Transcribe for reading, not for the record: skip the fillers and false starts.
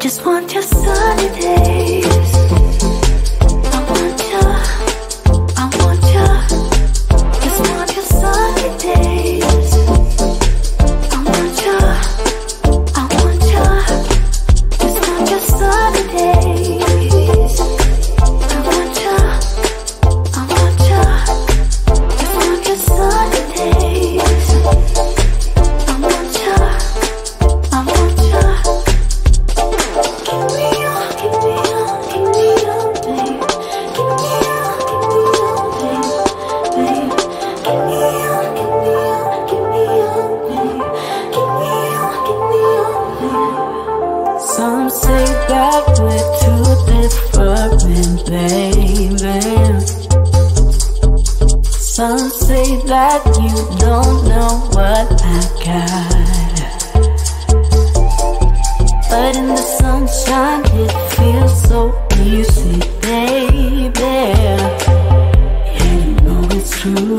Just want your sunny days. I want you. Just want your sunny days. I want you. Just want your sunny days. I want you. Just want your sunny days. I want you. Some say that we're too different, baby. Some say that you don't know what I got, but in the sunshine it feels so easy, baby. And you know it's true.